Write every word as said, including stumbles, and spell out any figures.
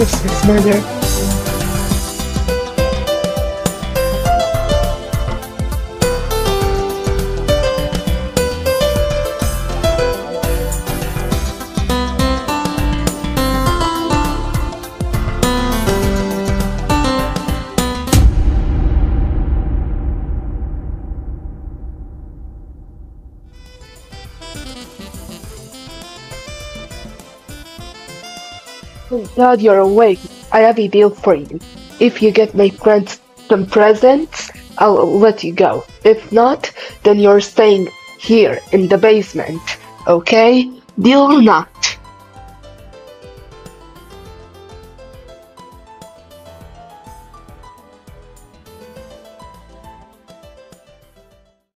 gives his mother. Oh God, you're awake. I have a deal for you. If you get my friends some presents, I'll let you go. If not, then you're staying here in the basement. Okay? Deal or not?